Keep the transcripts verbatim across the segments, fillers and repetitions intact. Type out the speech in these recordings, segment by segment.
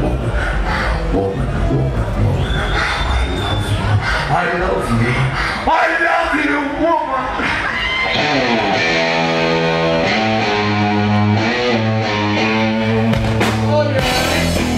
Woman, woman, woman, woman, I love you, I love you, I love you, woman. Oh yeah, I want that you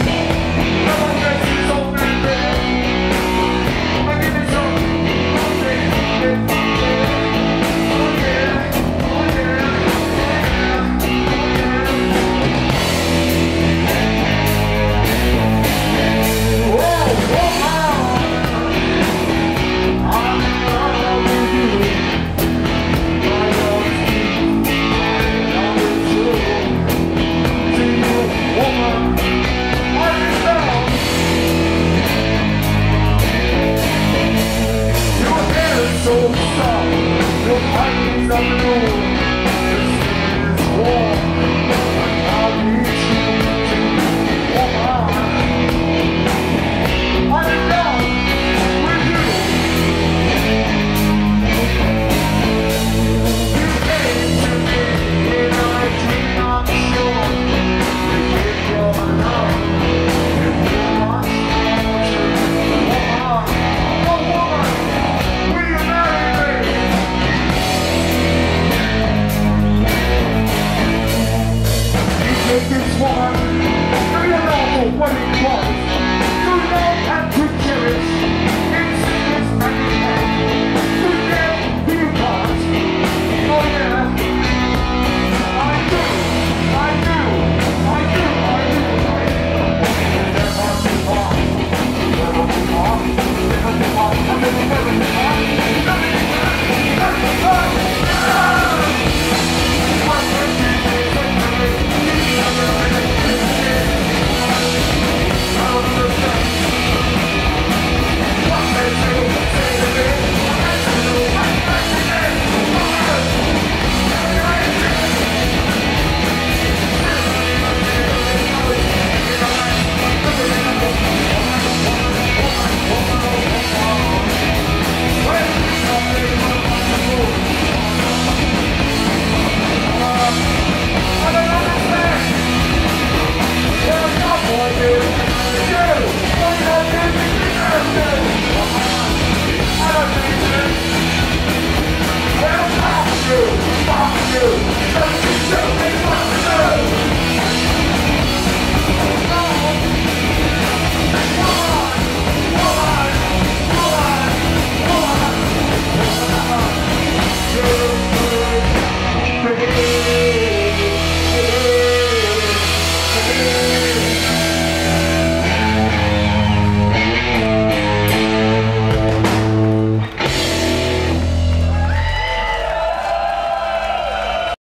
so bad. I give it so, oh yeah, you.